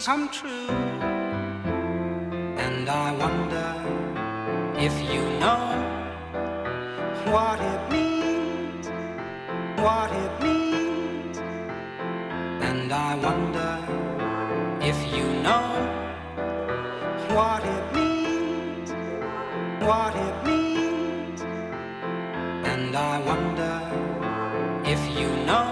dreams come true. And I wonder if you know what it means, what it means. And I wonder if you know what it means, what it means. And I wonder if you know